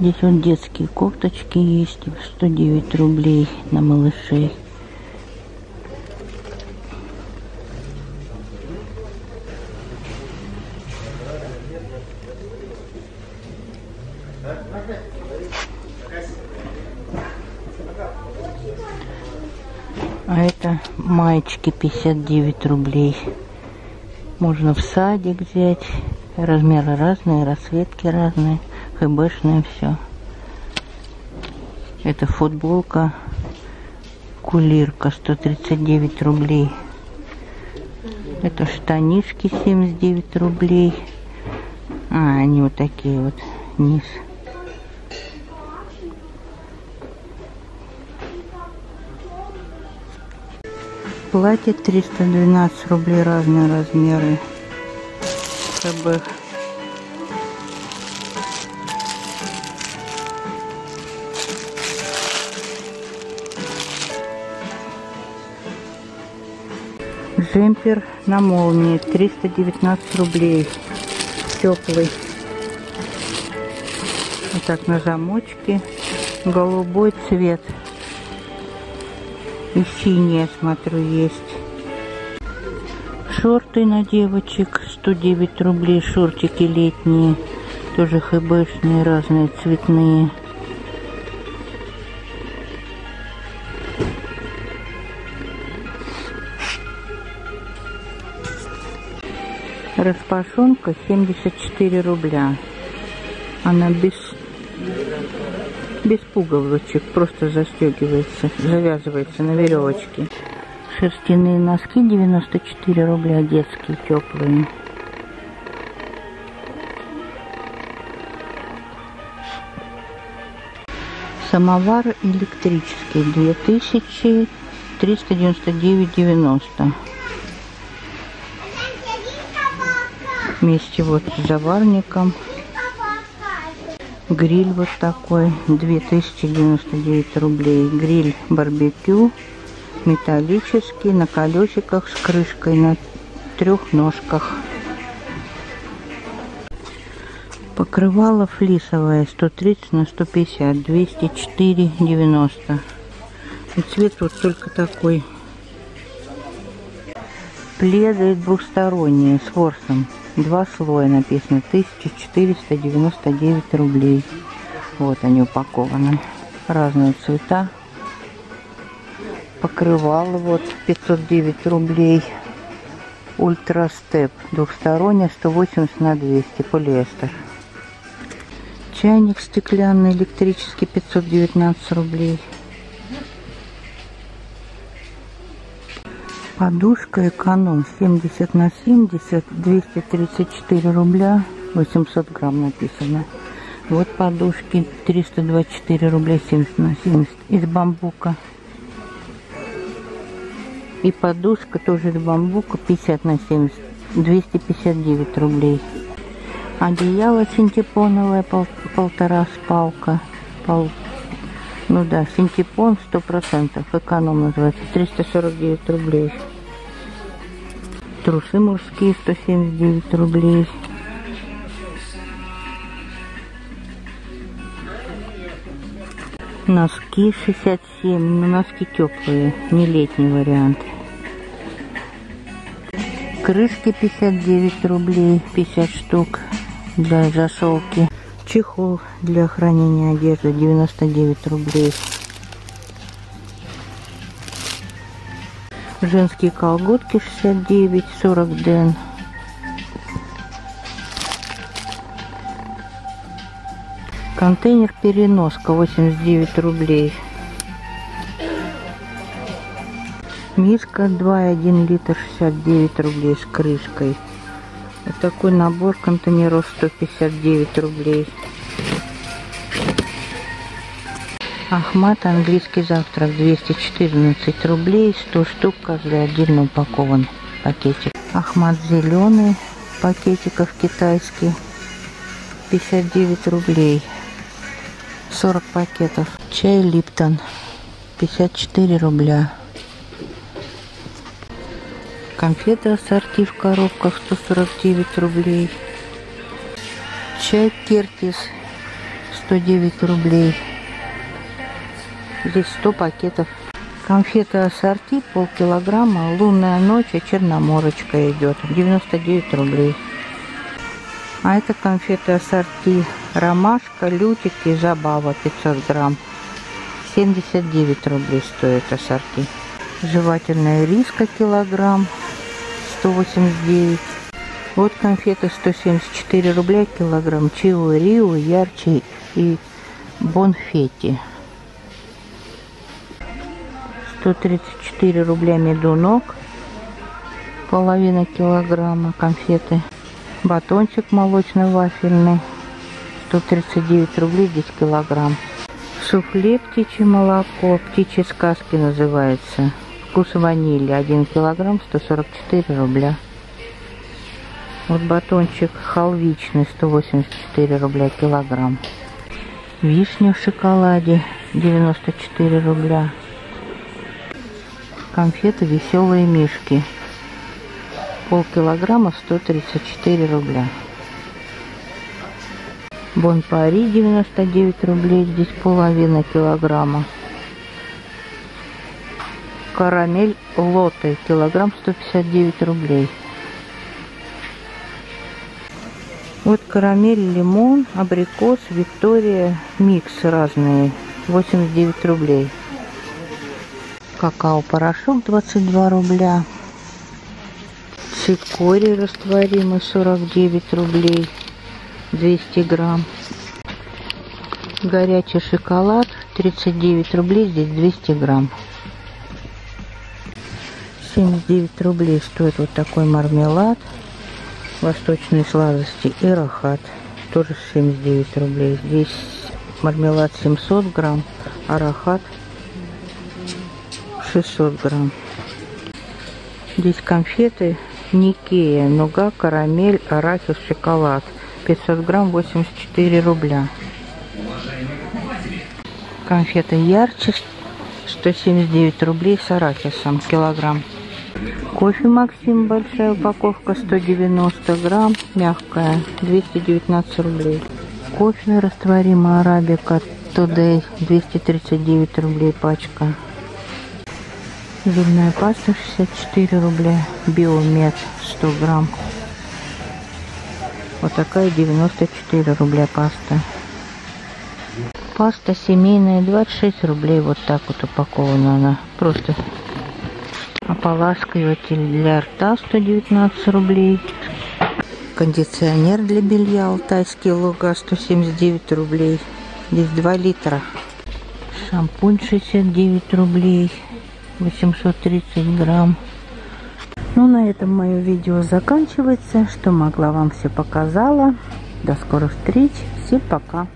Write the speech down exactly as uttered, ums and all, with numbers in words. Здесь вот детские кофточки есть, сто девять рублей на малышей. А это маечки пятьдесят девять рублей. Можно в садик взять. Размеры разные, расцветки разные. Хэбэшное все. Это футболка. Кулирка сто тридцать девять рублей. Это штанишки семьдесят девять рублей. А, они вот такие вот. Низ. Платье триста двенадцать рублей, разные размеры. ХБ. Джемпер на молнии триста девятнадцать рублей. Теплый. Вот так на замочке. Голубой цвет. И синие, смотрю, есть. Шорты на девочек сто девять рублей. Шортики летние. Тоже хэбэшные, разные, цветные. Распашонка семьдесят четыре рубля. Она без... без пуговичек, просто застегивается, завязывается на веревочке. Шерстяные носки девяносто четыре рубля, детские, теплые. Самовар электрический две тысячи триста девяносто девять девяносто. Вместе вот с заварником. Гриль вот такой, две тысячи девяносто девять рублей. Гриль барбекю, металлический, на колесиках, с крышкой, на трех ножках. Покрывало флисовое, сто тридцать на сто пятьдесят, двести четыре девяносто. И цвет вот только такой. Пледы двусторонние, с ворсом. Два слоя написано, тысяча четыреста девяносто девять рублей. Вот они упакованы. Разные цвета. Покрывало вот пятьсот девять рублей. Ультра степ. Двухсторонняя, сто восемьдесят на двести. Полиэстер. Чайник стеклянный, электрический, пятьсот девятнадцать рублей. Подушка эконом семьдесят на семьдесят, двести тридцать четыре рубля, восемьсот грамм написано. Вот подушки триста двадцать четыре рубля, семьдесят на семьдесят, из бамбука. И подушка тоже из бамбука, пятьдесят на семьдесят, двести пятьдесят девять рублей. Одеяло синтепоновое, пол, полтора спалка, пол... Ну да, синтепон сто процентов, эконом называется, триста сорок девять рублей. Трусы мужские сто семьдесят девять рублей. Носки шестьдесят семь, но носки теплые, не летний вариант. Крышки пятьдесят девять рублей, пятьдесят штук для зашелки. Чехол для хранения одежды девяносто девять рублей. Женские колготки шестьдесят девять, сорок ден. Контейнер переноска восемьдесят девять рублей. Миска два и один литр шестьдесят девять рублей с крышкой. Вот такой набор контейнеров сто пятьдесят девять рублей. Ахмад английский завтрак двести четырнадцать рублей, сто штук, каждый отдельно упакован пакетик. Ахмад зеленый в пакетиках китайский, пятьдесят девять рублей, сорок пакетов. Чай Липтон пятьдесят четыре рубля. Конфеты ассорти в коробках сто сорок девять рублей. Чай Кертис сто девять рублей. Здесь сто пакетов. Конфета ассорти полкилограмма. Лунная ночь, а черноморочка идет. девяносто девять рублей. А это конфеты ассорти. Ромашка, лютик и забава пятьсот грамм. семьдесят девять рублей стоит ассорти. Жевательная риска килограмм. сто восемьдесят девять. Вот конфеты сто семьдесят четыре рубля килограмм. Чио Рио, ярче и Бонфетти. сто тридцать четыре рубля медунок. Половина килограмма конфеты. Батончик молочно-вафельный. сто тридцать девять рублей, десять килограмм. Суфле птичье молоко. Птичьи сказки называется. Вкус ванили. один килограмм, сто сорок четыре рубля. Вот батончик халвичный, сто восемьдесят четыре рубля килограмм. Вишня в шоколаде, девяносто четыре рубля. Конфеты «Веселые мишки». Полкилограмма, сто тридцать четыре рубля. Бон пари, девяносто девять рублей. Здесь половина килограмма. Карамель лотте, килограмм, сто пятьдесят девять рублей. Вот карамель, лимон, абрикос, Виктория, микс разные, восемьдесят девять рублей. Какао-порошок, двадцать два рубля. Цикорий растворимый, сорок девять рублей, двести грамм. Горячий шоколад, тридцать девять рублей, здесь двести грамм. семьдесят девять рублей стоит вот такой мармелад. Восточные сладости и рахат, тоже семьдесят девять рублей. Здесь мармелад семьсот грамм, а рахат шестьсот грамм. Здесь конфеты Никея, нуга, карамель, арахис, шоколад, пятьсот грамм, восемьдесят четыре рубля. Конфеты ярче, сто семьдесят девять рублей с арахисом, килограмм. Кофе Максим, большая упаковка, сто девяносто грамм, мягкая, двести девятнадцать рублей. Кофе растворимый Арабика Тодей, двести тридцать девять рублей пачка. Зубная паста, шестьдесят четыре рубля, Биомед, сто грамм. Вот такая, девяносто четыре рубля паста. Паста семейная, двадцать шесть рублей, вот так вот упакована она, просто... Ополаскиватель для рта сто девятнадцать рублей. Кондиционер для белья «Алтайские луга» сто семьдесят девять рублей. Здесь два литра. Шампунь шестьдесят девять рублей. восемьсот тридцать грамм. Ну, на этом мое видео заканчивается. Что могла, вам все показала. До скорых встреч. Всем пока.